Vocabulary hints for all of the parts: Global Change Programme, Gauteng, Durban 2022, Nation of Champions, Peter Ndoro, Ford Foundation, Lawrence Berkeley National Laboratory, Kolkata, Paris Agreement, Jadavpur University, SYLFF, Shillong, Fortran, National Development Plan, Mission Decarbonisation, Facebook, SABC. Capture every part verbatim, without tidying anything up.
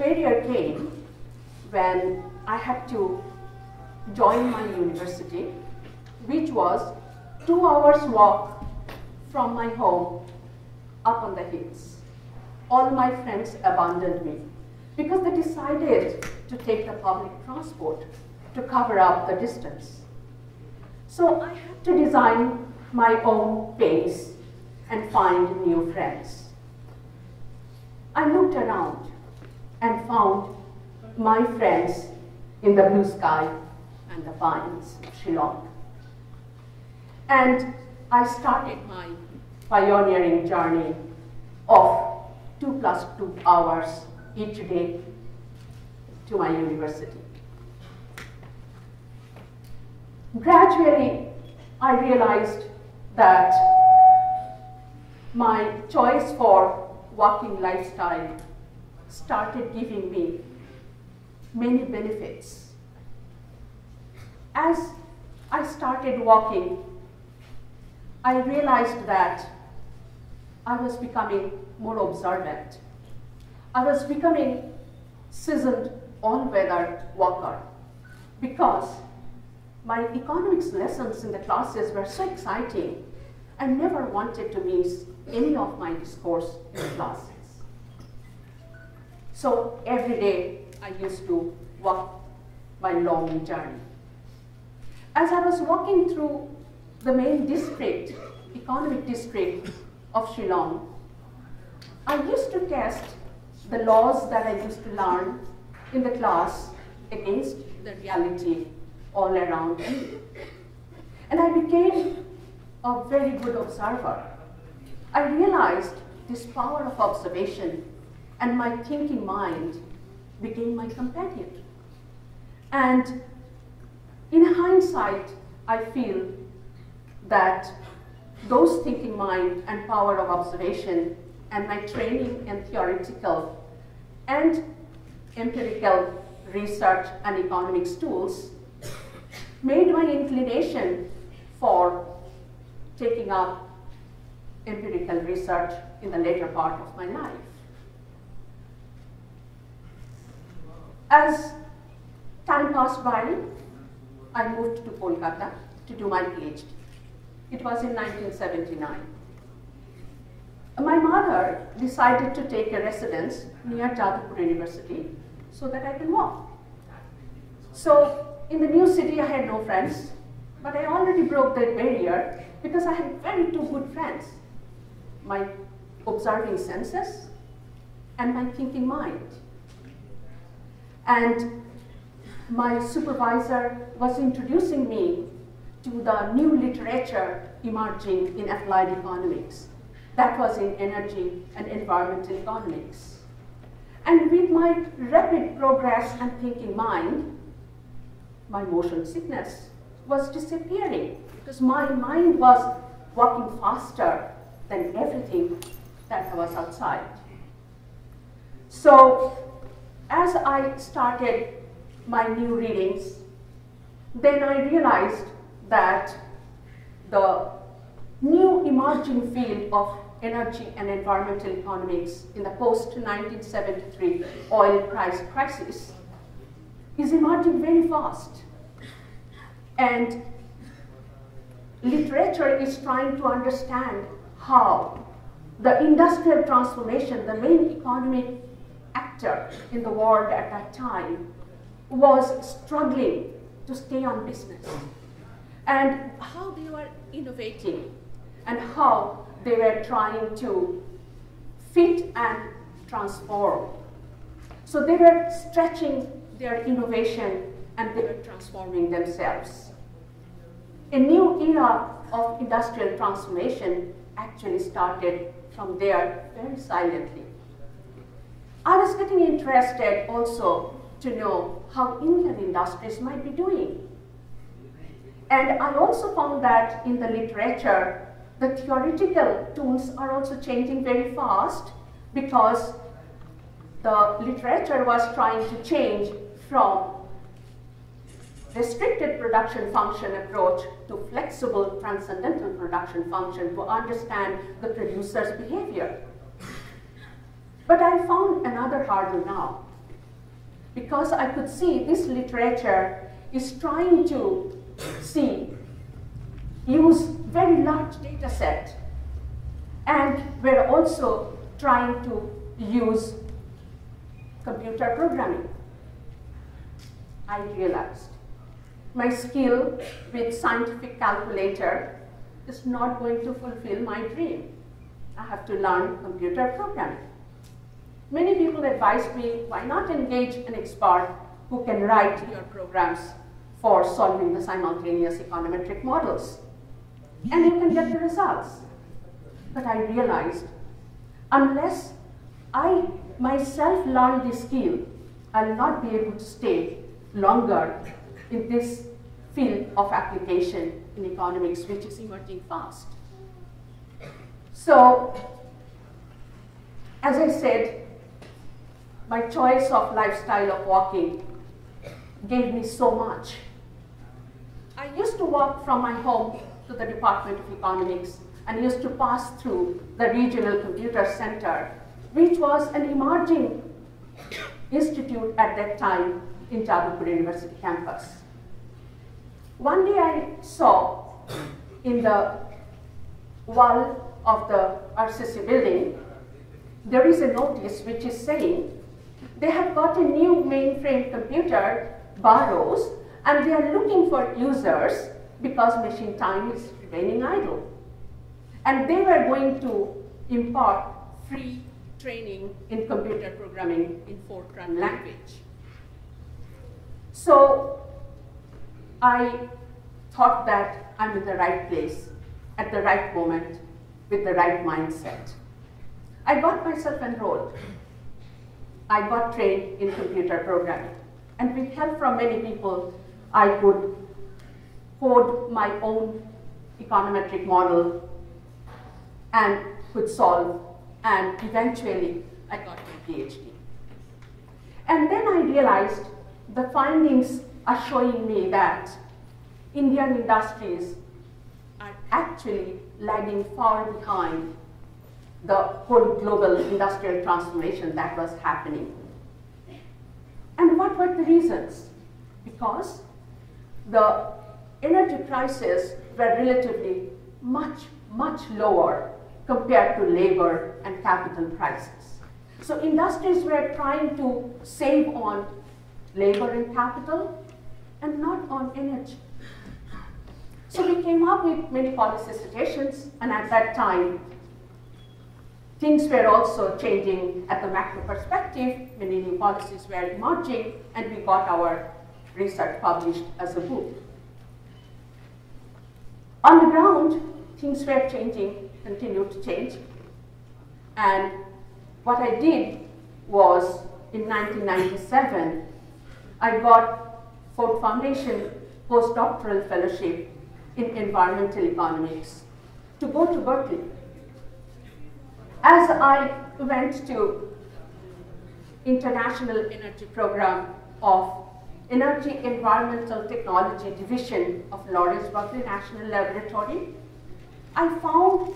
barrier came when I had to join my university, which was two hours walk from my home up on the hills. All my friends abandoned me because they decided to take the public transport to cover up the distance. So I had to design my own pace and find new friends. I looked around and found my friends in the blue sky and the pines of Shillong. And I started my pioneering journey of two plus two hours each day to my university. Gradually, I realized that my choice for walking lifestyle started giving me many benefits. As I started walking, I realized that I was becoming more observant. I was becoming seasoned all-weather walker because my economics lessons in the classes were so exciting, I never wanted to miss any of my discourse in classes. So every day I used to walk my long journey. As I was walking through the main district, economic district of Shillong, I used to test the laws that I used to learn in the class against the reality all around me. And I became a very good observer. I realized this power of observation, and my thinking mind became my companion. And in hindsight, I feel that those thinking mind and power of observation and my training in theoretical and empirical research and economics tools made my inclination for taking up empirical research in the later part of my life. As time passed by, I moved to Kolkata to do my PhD. It was in nineteen seventy-nine. My mother decided to take a residence near Jadavpur University so that I can walk. So in the new city, I had no friends, but I already broke that barrier because I had very two good friends, my observing senses and my thinking mind. And my supervisor was introducing me to the new literature emerging in applied economics. That was in energy and environmental economics. And with my rapid progress and thinking mind, my motion sickness was disappearing because my mind was walking faster than everything that was outside. So as I started my new readings, then I realized that the new emerging field of energy and environmental economics in the post nineteen seventy-three oil price crisis is emerging very fast. And literature is trying to understand how the industrial transformation, the main economic actor in the world at that time, was struggling to stay on business, and how they were innovating, and how they were trying to fit and transform. So they were stretching their innovation and they were transforming themselves. A new era of industrial transformation actually started from there very silently. I was getting interested also to know how Indian industries might be doing. And I also found that in the literature, the theoretical tools are also changing very fast because the literature was trying to change from restricted production function approach to flexible transcendental production function to understand the producer's behavior. But I found another hurdle now. because I could see this literature is trying to see, use very large data set, and we're also trying to use computer programming. I realized my skill with scientific calculator is not going to fulfill my dream. I have to learn computer programming. Many people advised me, why not engage an expert who can write your programs for solving the simultaneous econometric models, and you can get the results. But I realized, unless I myself learn this skill, I will not be able to stay longer in this field of application in economics, which is emerging fast. So, as I said, my choice of lifestyle of walking gave me so much. I used to walk from my home to the Department of Economics and used to pass through the Regional Computer Center, which was an emerging institute at that time in Jadavpur University campus. One day I saw in the wall of the R C C building, there is a notice which is saying, they have got a new mainframe computer, Barrows, and they are looking for users because machine time is remaining idle. And they were going to impart free training in computer programming in Fortran language. So I thought that I'm in the right place at the right moment with the right mindset. I got myself enrolled. I got trained in computer programming. And with help from many people, I could code my own econometric model and could solve, and eventually I got my PhD. And then I realized the findings are showing me that Indian industries are actually lagging far behind the whole global industrial transformation that was happening. And what were the reasons? Because the energy prices were relatively much, much lower compared to labor and capital prices. So industries were trying to save on labor and capital and not on energy. So we came up with many policy suggestions, and at that time, things were also changing at the macro perspective. Many new policies were emerging, and we got our research published as a book. On the ground, things were changing, continued to change. And what I did was, in nineteen ninety-seven, I got Ford Foundation postdoctoral fellowship in environmental economics to go to Berkeley. As I went to International Energy Program of Energy Environmental Technology Division of Lawrence Berkeley National Laboratory, I found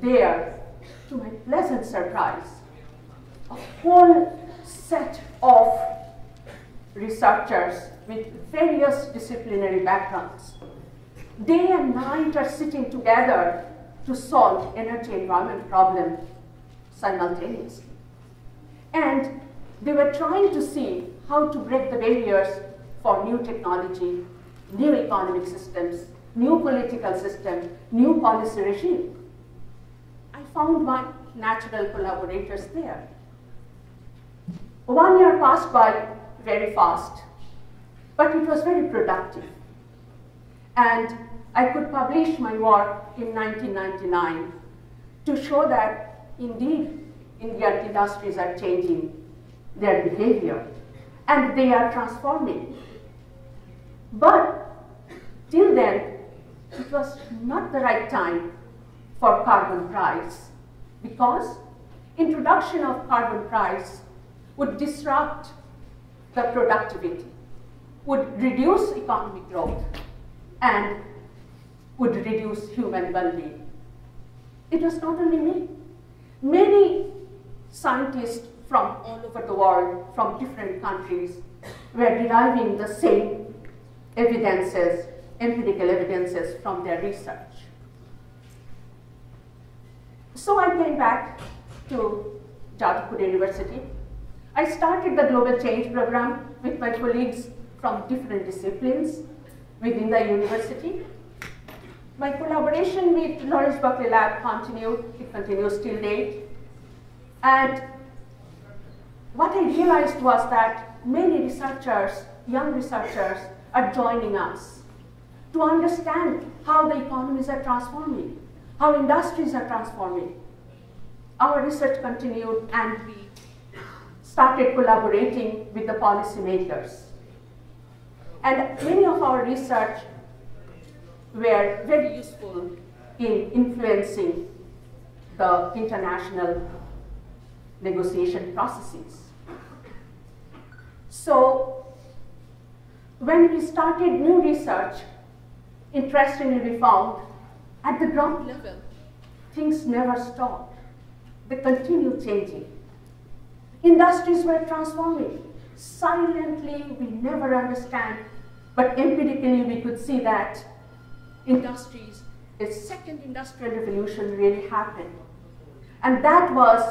there, to my pleasant surprise, a whole set of researchers with various disciplinary backgrounds. Day and night are sitting together to solve energy environment problem simultaneously. And they were trying to see how to break the barriers for new technology, new economic systems, new political system, new policy regime. I found my natural collaborators there. One year passed by very fast, but it was very productive. And I could publish my work in nineteen ninety-nine to show that indeed Indian industries are changing their behavior and they are transforming. But till then, it was not the right time for carbon price, because introduction of carbon price would disrupt the productivity, would reduce economic growth, and would reduce human well-being. It was not only me. Many scientists from all over the world, from different countries, were deriving the same evidences, empirical evidences from their research. So I came back to Jadavpur University. I started the Global Change Program with my colleagues from different disciplines within the university. My collaboration with Lawrence Berkeley Lab continued, it continues till date. And what I realized was that many researchers, young researchers, are joining us to understand how the economies are transforming, how industries are transforming. Our research continued and we started collaborating with the policymakers. And many of our research were very useful in influencing the international negotiation processes. So when we started new research, interestingly we found at the ground level, things never stopped. They continued changing. Industries were transforming. Silently, we never understand, but empirically we could see that industries, a second industrial revolution really happened. And that was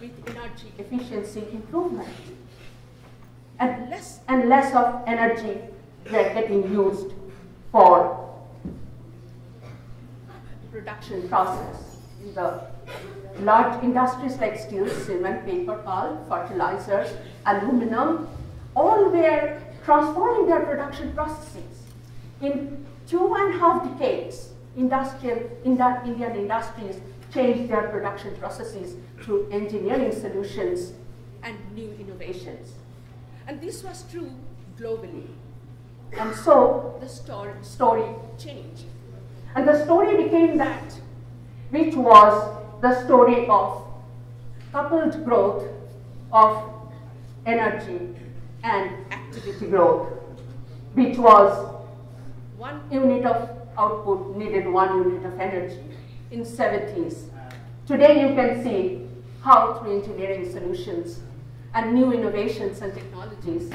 with energy efficiency improvement. And less and less of energy were getting used for production process in the large industries like steel, cement, paper, pulp, fertilizers, aluminum, all were transforming their production processes. In two and a half decades, industrial, Indian industries changed their production processes through engineering solutions and new innovations. And this was true globally. And so the story, story changed. And the story became that, which was the story of coupled growth of energy and activity growth, which was one unit of output needed one unit of energy in seventies. Today you can see how through engineering solutions and new innovations and technologies,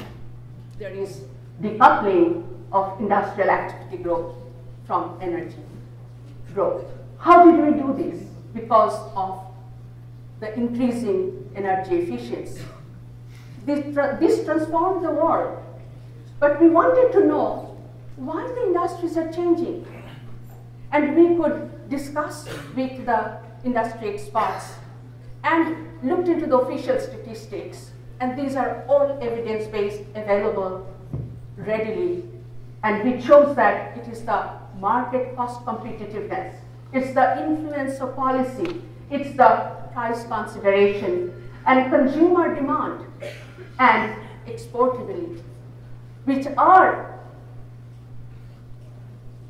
there is decoupling of industrial activity growth from energy growth. How did we do this? Because of the increasing energy efficiency. This, tra this transformed the world. But we wanted to know why the industries are changing. And we could discuss with the industry experts and looked into the official statistics. And these are all evidence-based, available readily. And we chose that it is the market cost competitiveness, it's the influence of policy, it's the price consideration, and consumer demand, and exportability, which are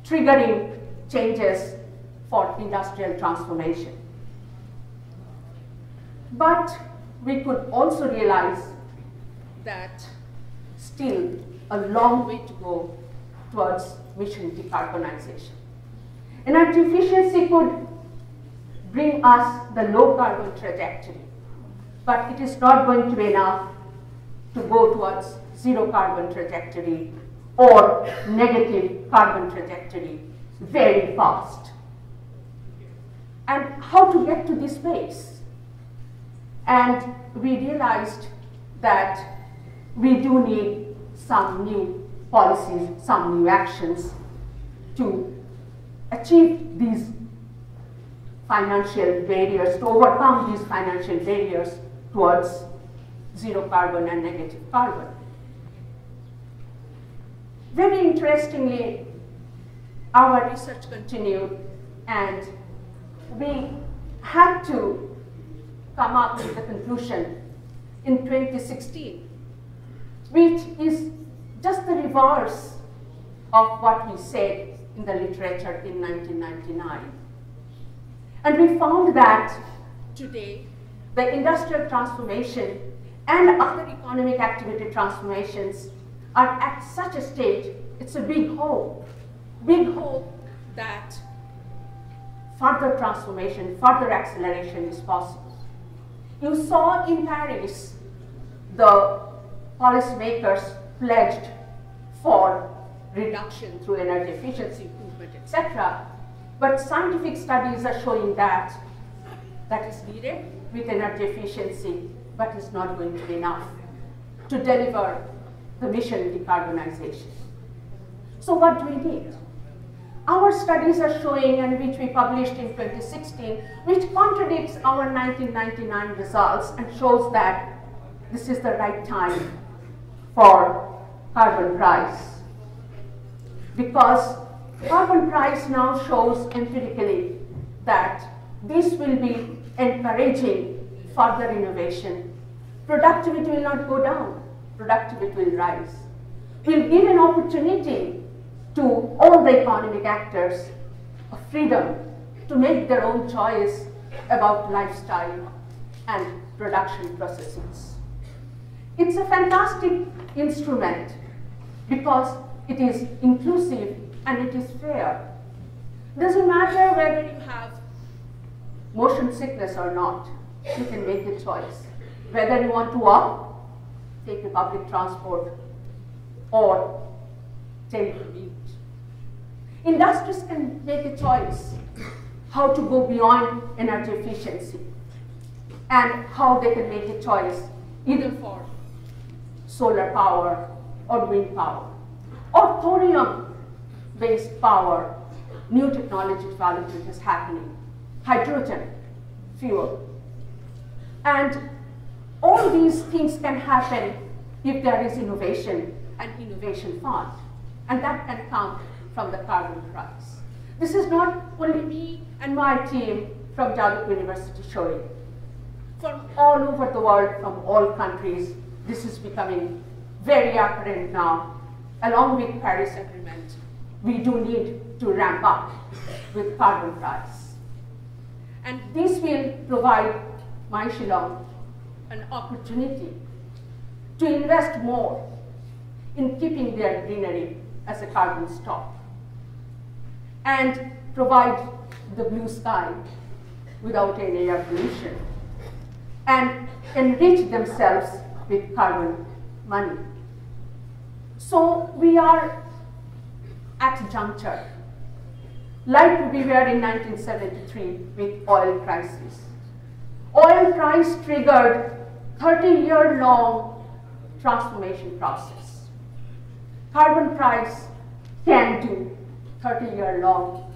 triggering changes for industrial transformation. But we could also realize that still a long way to go towards mission decarbonization. Energy efficiency could bring us the low carbon trajectory, but it is not going to be enough to go towards zero carbon trajectory or negative carbon trajectory very fast. And how to get to this space? And we realized that we do need some new policies, some new actions to achieve these financial barriers, to overcome these financial barriers towards zero carbon and negative carbon. Very interestingly, our research continued and we had to come up with the conclusion in twenty sixteen, which is just the reverse of what we said in the literature in nineteen ninety-nine. And we found that today, the industrial transformation and other economic activity transformations are at such a stage, it's a big hope, big hope that further transformation, further acceleration is possible. You saw in Paris the policymakers pledged for reduction through energy efficiency improvement, et cetera. But scientific studies are showing that that is needed with energy efficiency, but it's not going to be enough to deliver the mission decarbonization. So what do we need? Our studies are showing, and which we published in twenty sixteen, which contradicts our nineteen ninety-nine results and shows that this is the right time for carbon price. Because carbon price now shows empirically that this will be encouraging further innovation. Productivity will not go down, productivity will rise. We'll give an opportunity to all the economic actors of freedom to make their own choice about lifestyle and production processes. It's a fantastic instrument because it is inclusive and it is fair. It doesn't matter whether you have motion sickness or not, you can make the choice. Whether you want to walk, take the public transport, or take the commute. Industries can make a choice how to go beyond energy efficiency and how they can make a choice either for solar power or wind power, or thorium-based power, new technology development is happening, hydrogen fuel. And all these things can happen if there is innovation and innovation fund, and that can come from the carbon price. This is not only me and my team from Jadavpur University showing. From all over the world, from all countries, this is becoming very apparent now. Along with Paris Agreement, we do need to ramp up with carbon price. And this will provide my Shillong an opportunity to invest more in keeping their greenery as a carbon stock and provide the blue sky without any air pollution and enrich themselves with carbon money. So we are at a juncture like we were in nineteen seventy-three with oil crisis. Oil price triggered thirty-year-long transformation process. Carbon price can do thirty-year-long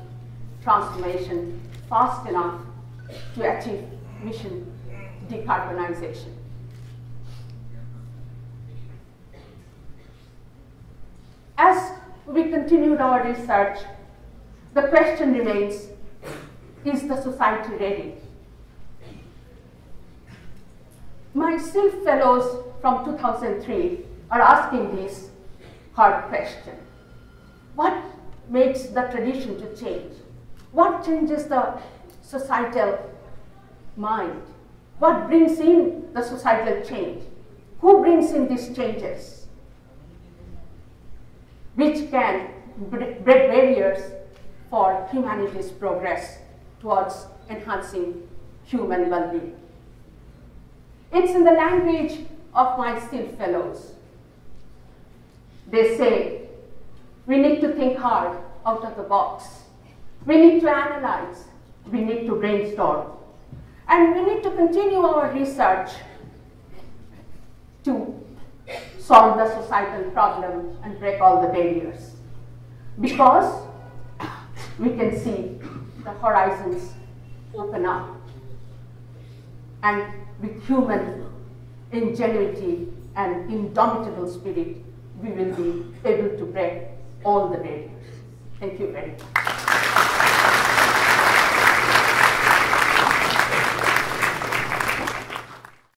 transformation fast enough to achieve mission decarbonization. As we continued our research, the question remains, is the society ready? My SYLFF fellows from two thousand three are asking this hard question. What makes the tradition to change? What changes the societal mind? What brings in the societal change? Who brings in these changes, which can break barriers for humanity's progress towards enhancing human well-being? It's in the language of my SYLFF fellows. They say, we need to think hard out of the box. We need to analyze. We need to brainstorm. And we need to continue our research to solve the societal problem and break all the barriers, because we can see the horizons open up, and with human ingenuity and indomitable spirit, we will be able to break all the barriers. Thank you very much.